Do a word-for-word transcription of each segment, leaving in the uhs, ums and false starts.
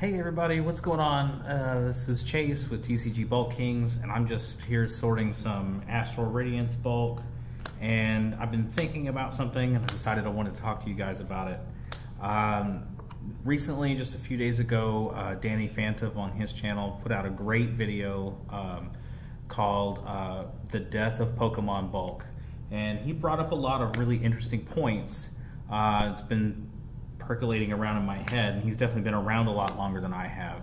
Hey everybody, what's going on? Uh, this is Chase with T C G Bulk Kings, and I'm just here sorting some Astral Radiance bulk, and I've been thinking about something and I decided I wanted to talk to you guys about it. Um, recently, just a few days ago, uh, Danny Phantom on his channel put out a great video um, called uh, The Death of Pokemon Bulk, and he brought up a lot of really interesting points. Uh, it's been percolating around in my head, and he's definitely been around a lot longer than I have.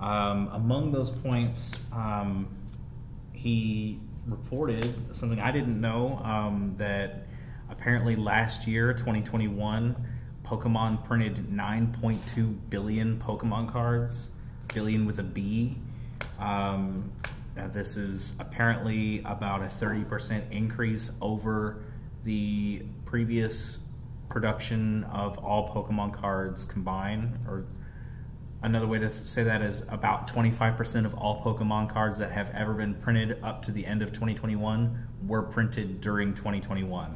Um, among those points, um, he reported something I didn't know, um, that apparently last year, twenty twenty-one, Pokemon printed nine point two billion Pokemon cards, billion with a B. Um, this is apparently about a thirty percent increase over the previous production of all Pokemon cards combined, or another way to say that is about twenty-five percent of all Pokemon cards that have ever been printed up to the end of twenty twenty-one were printed during twenty twenty-one.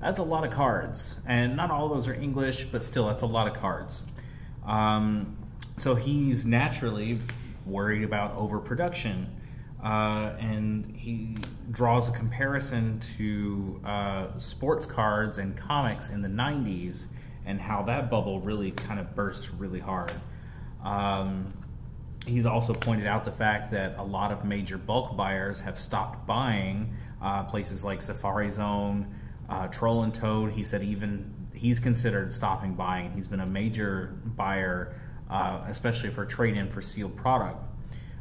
That's a lot of cards, and not all of those are English, but still, that's a lot of cards. Um, so he's naturally worried about overproduction, uh, and he draws a comparison to uh, sports cards and comics in the nineties and how that bubble really kind of burst really hard. Um, he's also pointed out the fact that a lot of major bulk buyers have stopped buying, uh, places like Safari Zone, uh, Troll and Toad. He said even he's considered stopping buying. He's been a major buyer, uh, especially for trade-in for sealed product.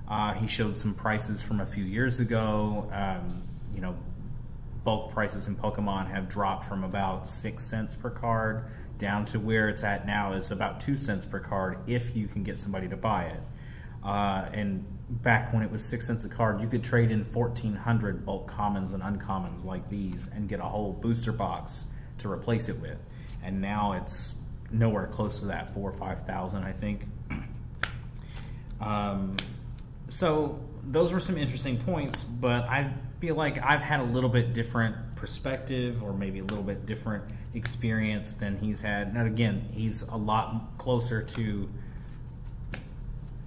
Uh, he showed some prices from a few years ago. Um, you know, bulk prices in Pokemon have dropped from about six cents per card down to where it's at now is about two cents per card if you can get somebody to buy it. Uh, and back when it was six cents a card, you could trade in fourteen hundred bulk commons and uncommons like these and get a whole booster box to replace it with. And now it's nowhere close to that, four or five thousand, I think. Um, So those were some interesting points, but I feel like I've had a little bit different perspective, or maybe a little bit different experience than he's had. Now again, he's a lot closer to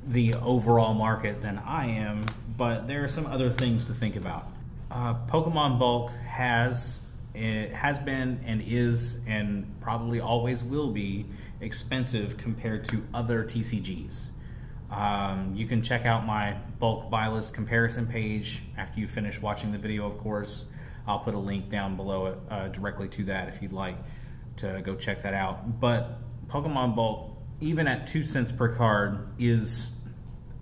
the overall market than I am, but there are some other things to think about. Uh, Pokemon Bulk has, it has been and is and probably always will be expensive compared to other T C Gs. Um, you can check out my bulk buy list comparison page after you finish watching the video, of course. I'll put a link down below it, uh, directly to that if you'd like to go check that out. But Pokemon Bulk, even at two cents per card, is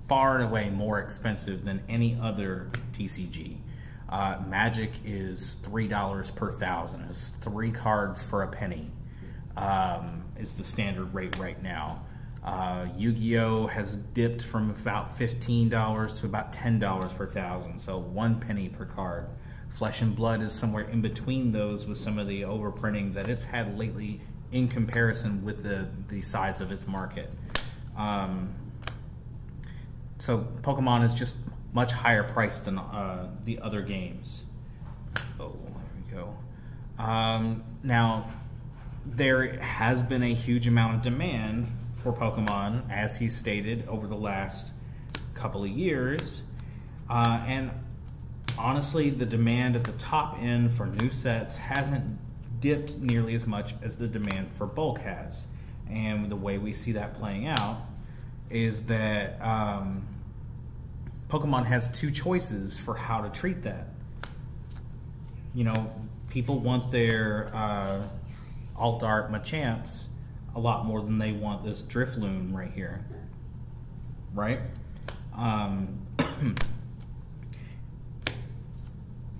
far and away more expensive than any other T C G. Uh, Magic is three dollars per thousand. It's three cards for a penny. Um, it's the standard rate right now. Uh, Yu-Gi-Oh! Has dipped from about fifteen dollars to about ten dollars per thousand, so one penny per card. Flesh and Blood is somewhere in between those, with some of the overprinting that it's had lately in comparison with the, the size of its market. Um, so Pokemon is just much higher priced than uh, the other games. Oh, there we go. Um, now, there has been a huge amount of demand for Pokemon, as he stated, over the last couple of years. Uh, and honestly, the demand at the top end for new sets hasn't dipped nearly as much as the demand for bulk has. And the way we see that playing out is that um, Pokemon has two choices for how to treat that. You know, people want their uh, Alt-Art Machamps a lot more than they want this Drifloon right here, right? Um,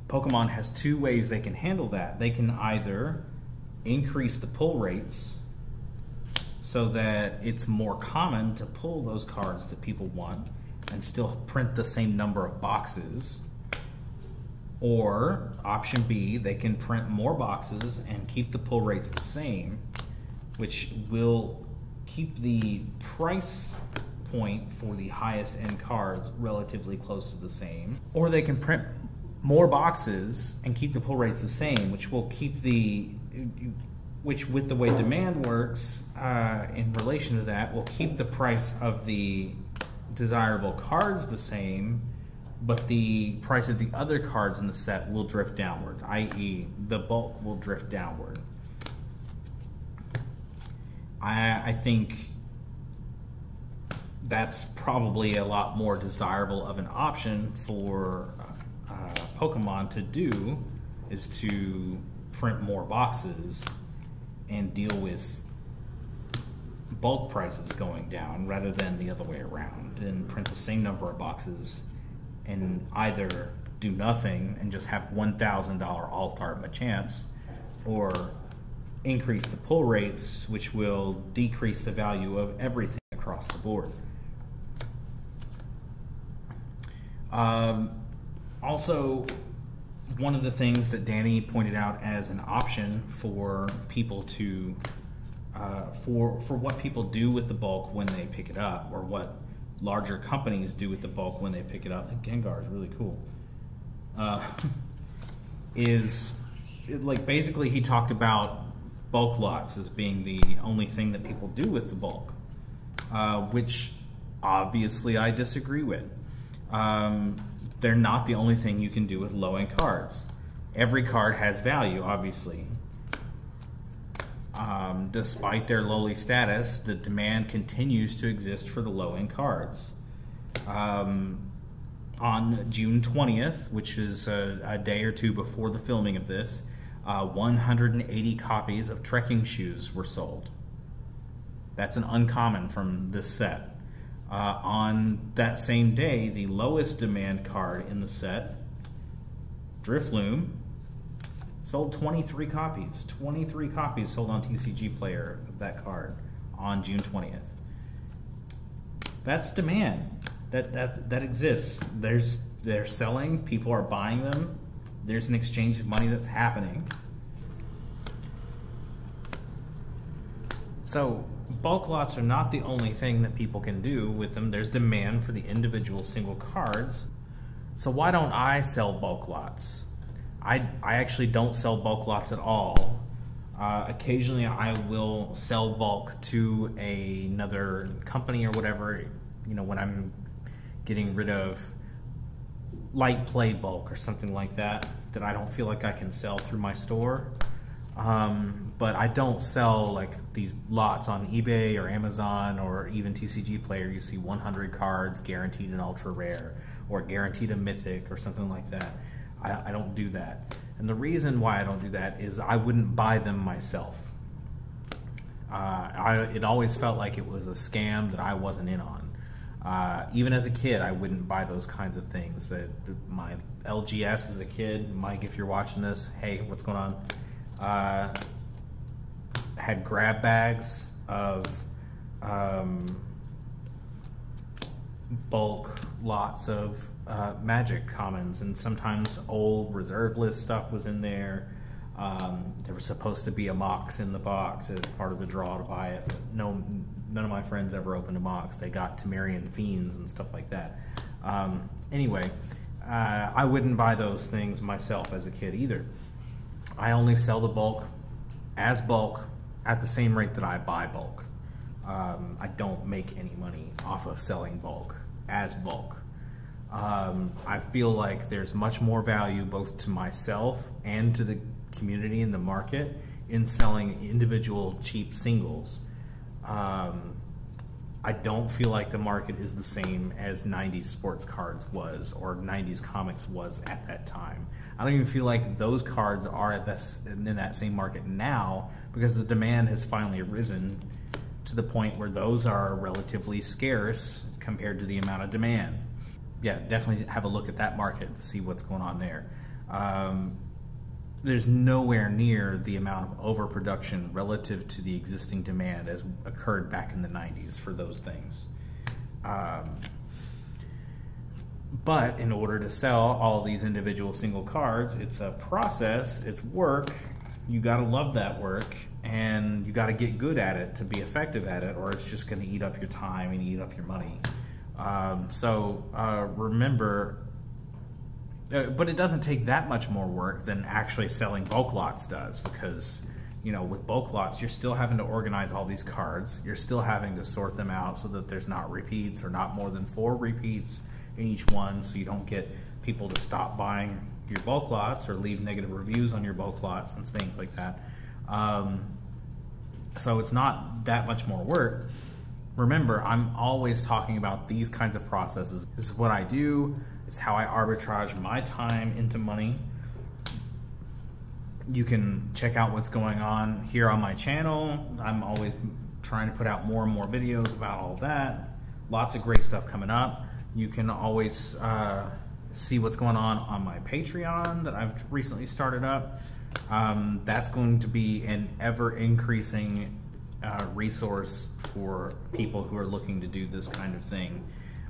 Pokemon has two ways they can handle that. They can either increase the pull rates so that it's more common to pull those cards that people want and still print the same number of boxes, or option B, they can print more boxes and keep the pull rates the same, which will keep the price point for the highest end cards relatively close to the same. Or they can print more boxes and keep the pull rates the same, which will keep the which with the way demand works, uh, in relation to that, will keep the price of the desirable cards the same, but the price of the other cards in the set will drift downward, that is the bulk will drift downward. I, I think that's probably a lot more desirable of an option for uh, Pokemon to do, is to print more boxes and deal with bulk prices going down rather than the other way around, and print the same number of boxes and either do nothing and just have one thousand dollar Alt-Art Machamps, or increase the pull rates, which will decrease the value of everything across the board. Um, also, one of the things that Danny pointed out as an option for people to, uh, for, for what people do with the bulk when they pick it up, or what larger companies do with the bulk when they pick it up, and Gengar is really cool, uh, is, it, like, basically he talked about bulk lots as being the only thing that people do with the bulk, uh, which obviously I disagree with. Um, they're not the only thing you can do with low-end cards. Every card has value, obviously. Um, despite their lowly status, the demand continues to exist for the low-end cards. Um, on June twentieth, which is a, a day or two before the filming of this, Uh, one hundred eighty copies of Trekking Shoes were sold. That's an uncommon from this set. Uh, on that same day, the lowest demand card in the set, Drifloon, sold twenty-three copies. twenty-three copies sold on T C G Player of that card on June twentieth. That's demand. That, that, that exists. There's, they're selling. People are buying them. There's an exchange of money that's happening. So bulk lots are not the only thing that people can do with them. There's demand for the individual single cards. So why don't I sell bulk lots? I, I actually don't sell bulk lots at all. Uh, occasionally I will sell bulk to a, another company or whatever, you know, when I'm getting rid of light play bulk or something like that that I don't feel like I can sell through my store, um, but I don't sell like these lots on eBay or Amazon or even T C G Player. You see one hundred cards guaranteed an ultra rare or guaranteed a mythic or something like that. I, I don't do that, and the reason why I don't do that is I wouldn't buy them myself. uh, I, it always felt like it was a scam that I wasn't in on. Uh, even as a kid, I wouldn't buy those kinds of things. That my L G S as a kid, Mike, if you're watching this, hey, what's going on? Uh, had grab bags of um, bulk lots of uh, Magic commons, and sometimes old reserve list stuff was in there. Um, there was supposed to be a Mox in the box as part of the draw to buy it, but no. None of my friends ever opened a box. They got Temerian Fiends and stuff like that. Um, anyway, uh, I wouldn't buy those things myself as a kid either. I only sell the bulk as bulk at the same rate that I buy bulk. Um, I don't make any money off of selling bulk as bulk. Um, I feel like there's much more value both to myself and to the community and the market in selling individual cheap singles. Um, I don't feel like the market is the same as nineties sports cards was, or nineties comics was at that time. I don't even feel like those cards are at this, in that same market now, because the demand has finally risen to the point where those are relatively scarce compared to the amount of demand. Yeah, definitely have a look at that market to see what's going on there. Um, There's nowhere near the amount of overproduction relative to the existing demand as occurred back in the nineties for those things. Um, but in order to sell all these individual single cards, it's a process, it's work. You gotta love that work, and you gotta get good at it to be effective at it, or it's just gonna eat up your time and eat up your money. Um, so uh, remember, but it doesn't take that much more work than actually selling bulk lots does, because you know, with bulk lots, you're still having to organize all these cards. You're still having to sort them out so that there's not repeats or not more than four repeats in each one, so you don't get people to stop buying your bulk lots or leave negative reviews on your bulk lots and things like that. Um, so it's not that much more work. Remember, I'm always talking about these kinds of processes. This is what I do. It's how I arbitrage my time into money. You can check out what's going on here on my channel. I'm always trying to put out more and more videos about all that. Lots of great stuff coming up. You can always uh, see what's going on on my Patreon that I've recently started up. Um, that's going to be an ever-increasing uh, resource for people who are looking to do this kind of thing.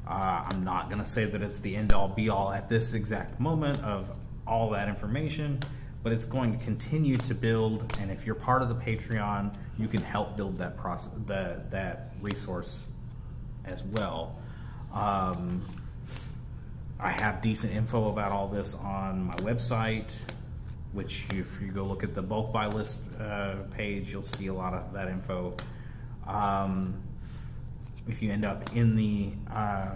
Uh, I'm not going to say that it's the end-all be-all at this exact moment of all that information, but it's going to continue to build, and if you're part of the Patreon, you can help build that process, that, that resource as well. Um, I have decent info about all this on my website, which if you go look at the bulk buy list uh, page, you'll see a lot of that info. Um, if you end up in the uh,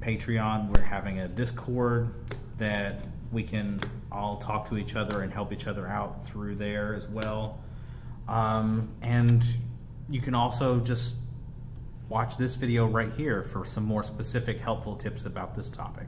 Patreon, we're having a Discord that we can all talk to each other and help each other out through there as well. Um, and you can also just watch this video right here for some more specific helpful tips about this topic.